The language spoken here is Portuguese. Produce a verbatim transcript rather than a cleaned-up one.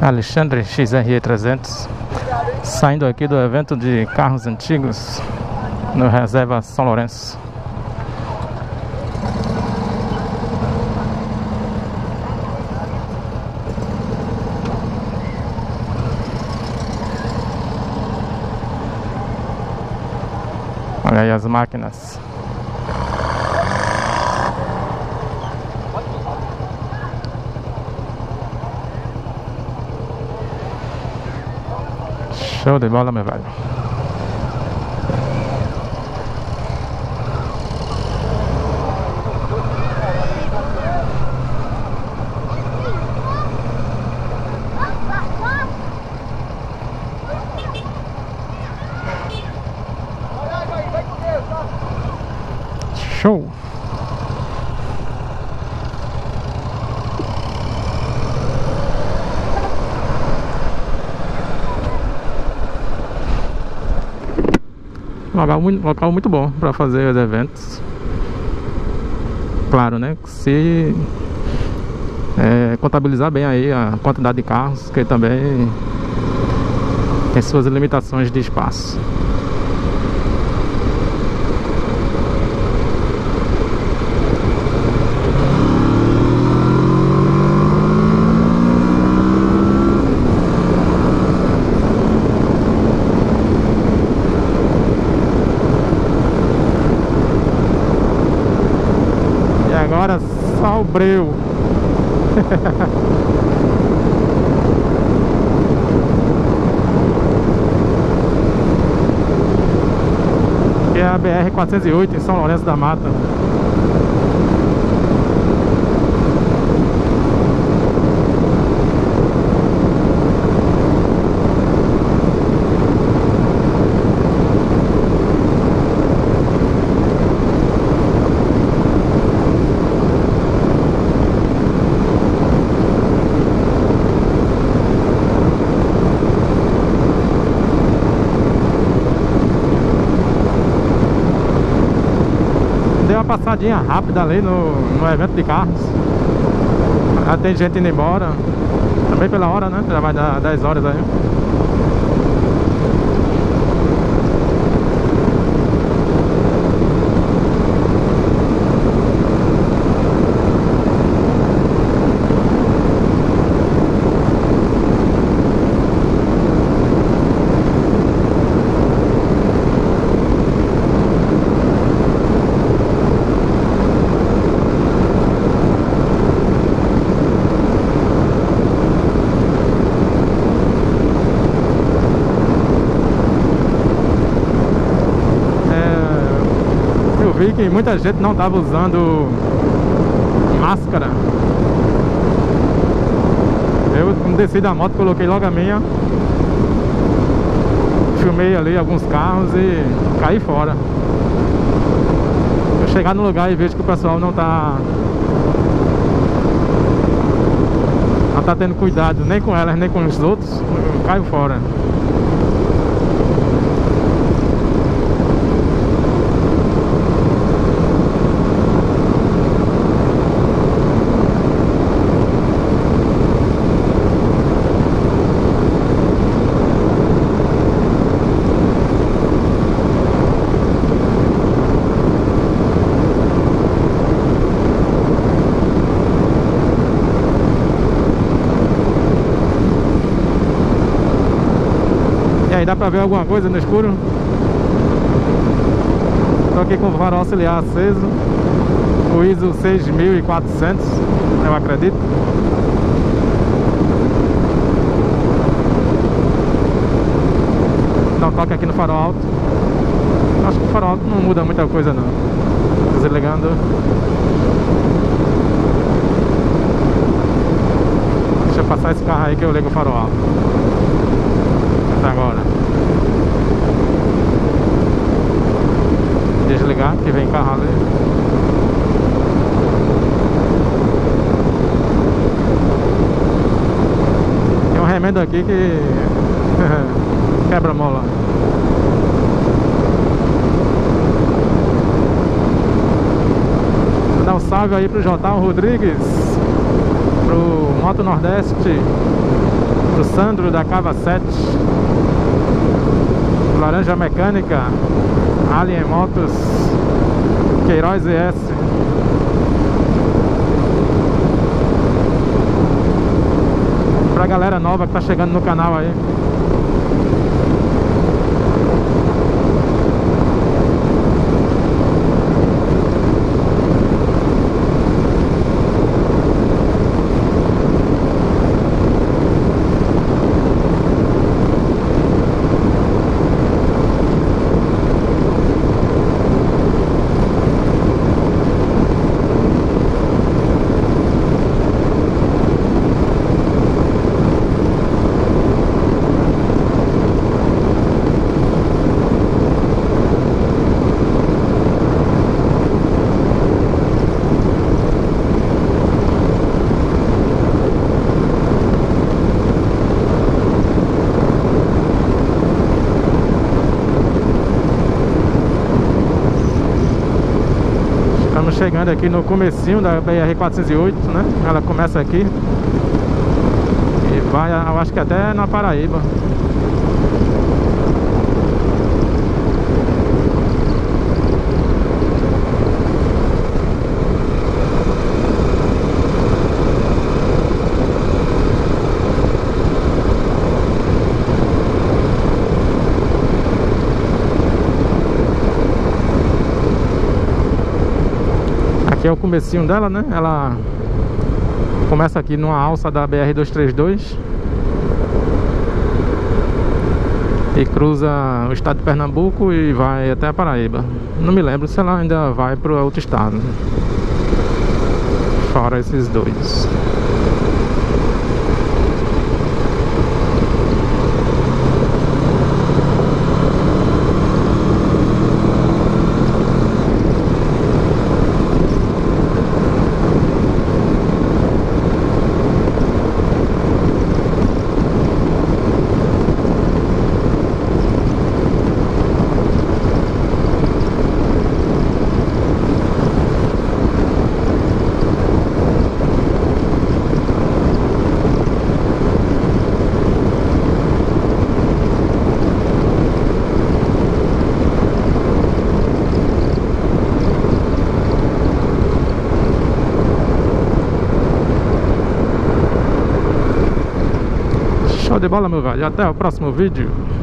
Alexandre X R E trezentos, saindo aqui do evento de carros antigos no Reserva São Lourenço. Olha aí as máquinas. Show de bola, meu velho. Show. Local muito, local muito bom para fazer os eventos. Claro, né? Se é, contabilizar bem aí a quantidade de carros, que também tem suas limitações de espaço. Agora só o breu. É a B R quatrocentos e oito em São Lourenço da Mata. Passadinha rápida ali no, no evento de carros. Já tem gente indo embora. Também pela hora, né? Já vai dar dez horas aí. Vi que muita gente não estava usando máscara. Eu desci da moto, coloquei logo a minha, filmei ali alguns carros e caí fora. Eu chegar no lugar e vejo que o pessoal não está não tá tendo cuidado nem com elas nem com os outros, eu caio fora. Aí dá pra ver alguma coisa no escuro? Tô aqui com o farol auxiliar aceso, o I S O seis mil e quatrocentos, eu acredito. Dá um toque aqui no farol alto. Acho que o farol alto não muda muita coisa não. Desligando. Deixa eu passar esse carro aí que eu ligo o farol alto. Agora desligar que vem carro ali. Tem um remendo aqui que quebra a mola. Vou dar um salve aí pro Jota Rodrigues, pro Moto Nordeste, pro Sandro da Cava sete, Laranja Mecânica, Alien Motos, Queiroz_zs. Pra galera nova que tá chegando no canal aí, chegando aqui no comecinho da B R quatrocentos e oito, né? Ela começa aqui e vai, eu acho que até na Paraíba. Aqui é o comecinho dela, né? Ela começa aqui numa alça da B R duzentos e trinta e dois e cruza o estado de Pernambuco e vai até a Paraíba. Não me lembro se ela ainda vai para outro estado, né? Fora esses dois. Show de bola, meu velho. Até o próximo vídeo.